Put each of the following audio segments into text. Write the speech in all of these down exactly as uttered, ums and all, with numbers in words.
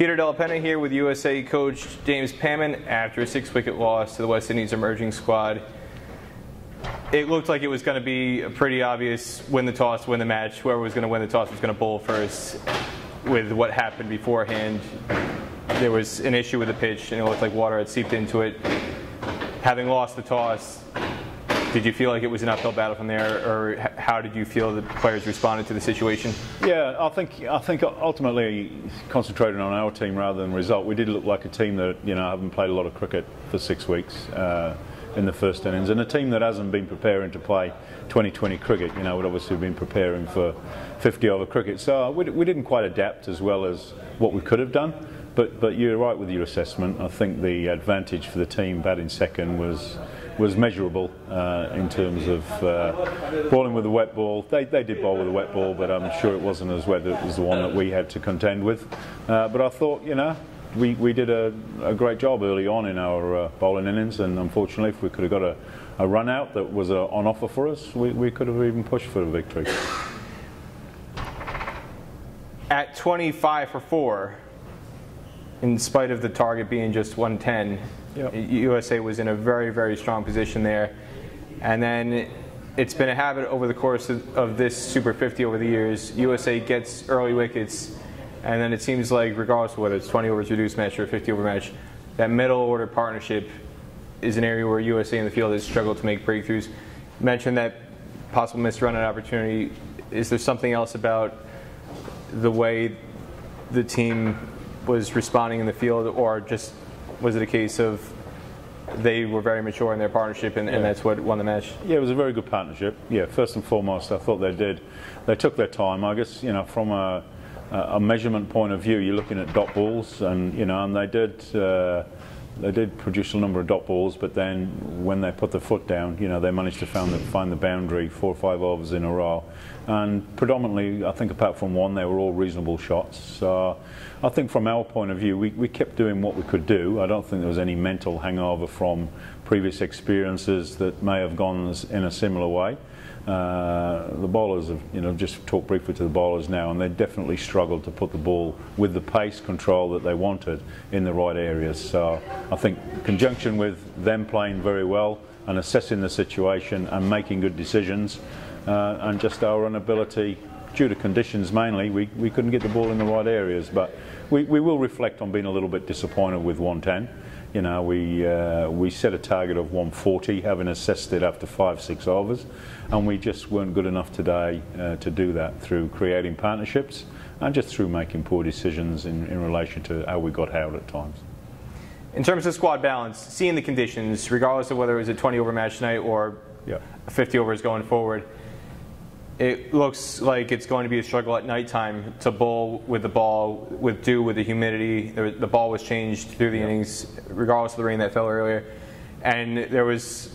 Peter Della Penna here with U S A coach James Pamment after a six-wicket loss to the West Indies emerging squad. It looked like it was going to be a pretty obvious win the toss, win the match. Whoever was going to win the toss was going to bowl first. With what happened beforehand, there was an issue with the pitch and it looked like water had seeped into it. Having lost the toss, did you feel like it was an uphill battle from there, or how did you feel the players responded to the situation? Yeah, I think I think ultimately concentrating on our team rather than result. We did look like a team that, you know, haven't played a lot of cricket for six weeks uh, in the first innings, and a team that hasn't been preparing to play twenty twenty cricket. You know, would obviously have been preparing for fifty over cricket. So we, we didn't quite adapt as well as what we could have done. But, but you're right with your assessment. I think the advantage for the team batting second was was measurable uh, in terms of uh, bowling with a wet ball. They, they did bowl with a wet ball, but I'm sure it wasn't as wet as the one that we had to contend with. Uh, but I thought, you know, we, we did a, a great job early on in our uh, bowling innings, and unfortunately if we could have got a, a run out that was uh, on offer for us, we, we could have even pushed for a victory. At twenty-five for four, in spite of the target being just one ten, yep, U S A was in a very, very strong position there. And then it's been a habit over the course of, of this Super fifty over the years. U S A gets early wickets, and then it seems like, regardless of whether it's twenty overs reduced match or fifty over match, that middle order partnership is an area where U S A in the field has struggled to make breakthroughs. You mentioned that possible missed run-out opportunity. Is there something else about the way the team was responding in the field, or just was it a case of they were very mature in their partnership and, yeah, and that's what won the match? Yeah, it was a very good partnership. Yeah, first and foremost, I thought they did. They took their time. I guess, you know, from a, a measurement point of view, you're looking at dot balls, and, you know, and they did. Uh, They did produce a number of dot balls, but then when they put the foot down, you know, they managed to find the, find the boundary four or five overs in a row. And predominantly, I think apart from one, they were all reasonable shots. So I think from our point of view, we, we kept doing what we could do. I don't think there was any mental hangover from previous experiences that may have gone in a similar way. Uh, the bowlers have, you know, just talked briefly to the bowlers now, and they definitely struggled to put the ball with the pace control that they wanted in the right areas. So I think in conjunction with them playing very well and assessing the situation and making good decisions, uh, and just our inability, due to conditions mainly, we, we couldn't get the ball in the right areas. But we, we will reflect on being a little bit disappointed with one ten. You know, we, uh, we set a target of one forty, having assessed it after five, six overs, and we just weren't good enough today uh, to do that through creating partnerships and just through making poor decisions in, in relation to how we got held at times. In terms of squad balance, seeing the conditions, regardless of whether it was a twenty over match tonight or yeah, fifty overs going forward, it looks like it's going to be a struggle at nighttime to bowl with the ball, with dew, with the humidity. The ball was changed through the yep. innings, regardless of the rain that fell earlier. And there was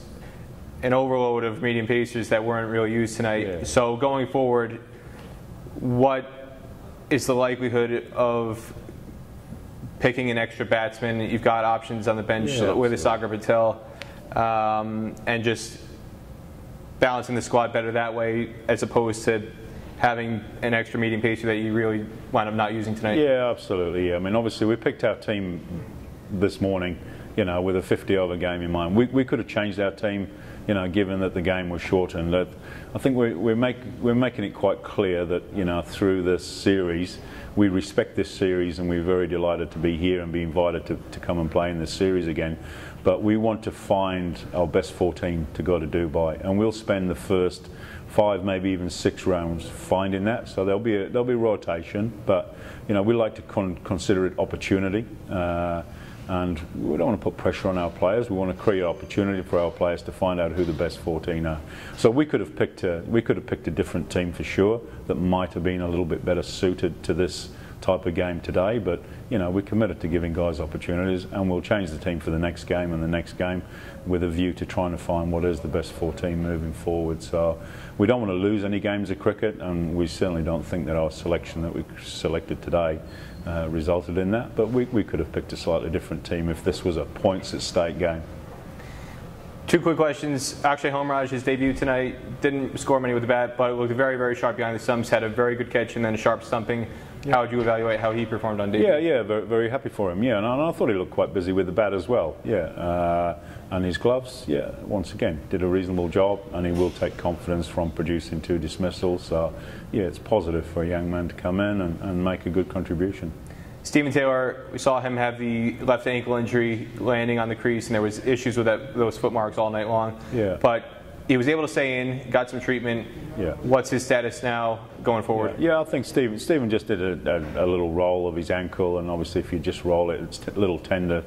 an overload of medium pacers that weren't really used tonight. Yeah. So going forward, what is the likelihood of picking an extra batsman? You've got options on the bench yeah, with a Sagar Patel, um, and just balancing the squad better that way, as opposed to having an extra medium pacer that you really wind up not using tonight? Yeah, absolutely. I mean, obviously we picked our team this morning, you know, with a fifty over game in mind. We, we could have changed our team, you know, given that the game was shortened. I think we're, we're, make, we're making it quite clear that, you know, through this series, we respect this series and we're very delighted to be here and be invited to, to come and play in this series again. But we want to find our best fourteen to go to Dubai, and we'll spend the first five, maybe even six rounds finding that. So there'll be a, there'll be rotation, but you know we like to con consider it opportunity, uh, and we don't want to put pressure on our players. We want to create opportunity for our players to find out who the best fourteen are. So we could have picked a we could have picked a different team for sure that might have been a little bit better suited to this type of game today, but you know we're committed to giving guys opportunities, and we'll change the team for the next game and the next game with a view to trying to find what is the best fourteen moving forward. So we don't want to lose any games of cricket, and we certainly don't think that our selection that we selected today uh, resulted in that, but we, we could have picked a slightly different team if this was a points at stake game. Two quick questions. Akshay Homraj, his debut tonight, didn't score many with the bat, but it looked very, very sharp behind the stumps, had a very good catch and then a sharp stumping. How would you evaluate how he performed on debut? Yeah, yeah, very, very happy for him. Yeah, and I, and I thought he looked quite busy with the bat as well. Yeah, uh, and his gloves. Yeah, once again, did a reasonable job, and he will take confidence from producing two dismissals. So, yeah, it's positive for a young man to come in and, and make a good contribution. Steven Taylor, we saw him have the left ankle injury landing on the crease, and there was issues with that, those footmarks all night long. Yeah, but he was able to stay in, got some treatment. Yeah. What's his status now going forward? Yeah, yeah, I think Steven, Steven just did a, a, a little roll of his ankle, and obviously if you just roll it, it's a little tender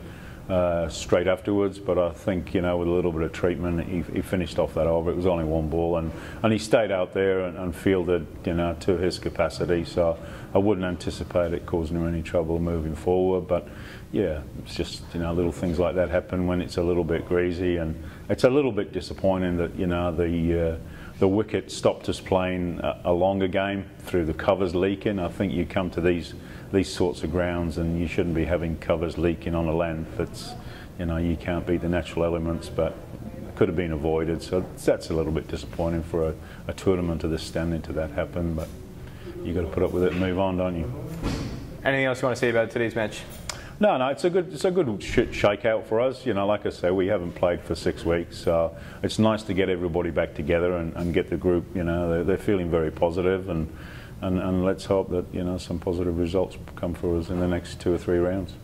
uh, straight afterwards. But I think, you know, with a little bit of treatment, he, he finished off that over. It was only one ball, and, and he stayed out there and, and fielded, you know, to his capacity. So I wouldn't anticipate it causing him any trouble moving forward. But yeah, it's just, you know, little things like that happen when it's a little bit greasy, and it's a little bit disappointing that, you know, the uh, the wicket stopped us playing a, a longer game through the covers leaking. I think you come to these these sorts of grounds and you shouldn't be having covers leaking on a length. It's, you know, you can't beat the natural elements, but it could have been avoided. So that's a little bit disappointing for a, a tournament of this standing to that happen. But you got to put up with it and move on, don't you? Anything else you want to say about today's match? No, no, it's a good, it's a good shake-out for us. You know, like I say, we haven't played for six weeks, so it's nice to get everybody back together and, and get the group. You know, they're, they're feeling very positive, and, and and let's hope that, you know, some positive results come for us in the next two or three rounds.